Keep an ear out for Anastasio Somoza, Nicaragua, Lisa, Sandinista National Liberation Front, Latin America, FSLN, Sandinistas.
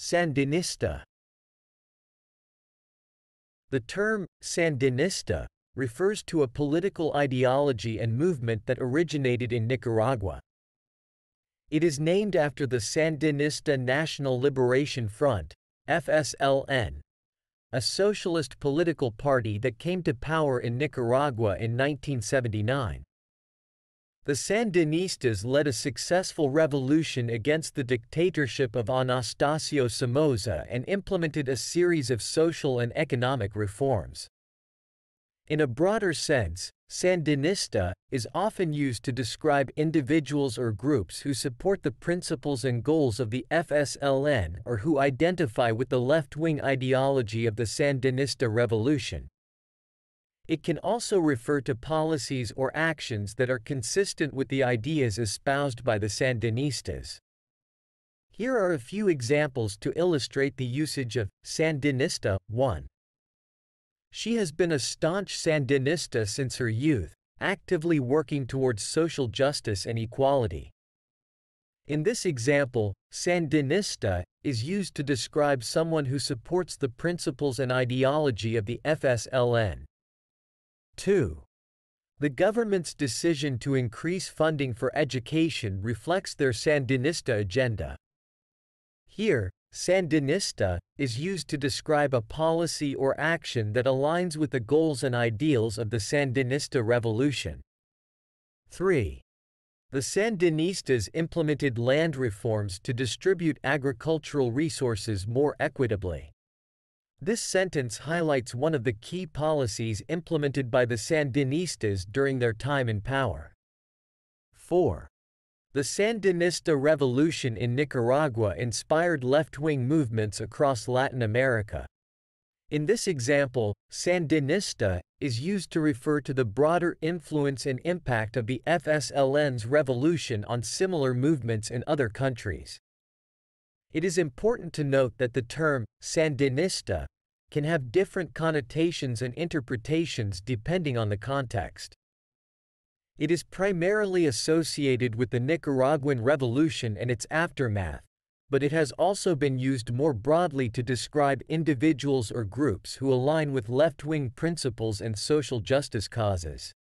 Sandinista. The term Sandinista refers to a political ideology and movement that originated in Nicaragua. It is named after the Sandinista National Liberation Front, FSLN, a socialist political party that came to power in Nicaragua in 1979. The Sandinistas led a successful revolution against the dictatorship of Anastasio Somoza and implemented a series of social and economic reforms. In a broader sense, Sandinista is often used to describe individuals or groups who support the principles and goals of the FSLN or who identify with the left-wing ideology of the Sandinista revolution. It can also refer to policies or actions that are consistent with the ideas espoused by the Sandinistas. Here are a few examples to illustrate the usage of Sandinista. 1. She has been a staunch Sandinista since her youth, actively working towards social justice and equality. In this example, Sandinista is used to describe someone who supports the principles and ideology of the FSLN. 2. The government's decision to increase funding for education reflects their Sandinista agenda. Here, Sandinista is used to describe a policy or action that aligns with the goals and ideals of the Sandinista revolution. 3. The Sandinistas implemented land reforms to distribute agricultural resources more equitably. This sentence highlights one of the key policies implemented by the Sandinistas during their time in power. 4. The Sandinista revolution in Nicaragua inspired left-wing movements across Latin America. In this example, Sandinista is used to refer to the broader influence and impact of the FSLN's revolution on similar movements in other countries. It is important to note that the term Sandinista can have different connotations and interpretations depending on the context. It is primarily associated with the Nicaraguan Revolution and its aftermath, but it has also been used more broadly to describe individuals or groups who align with left-wing principles and social justice causes.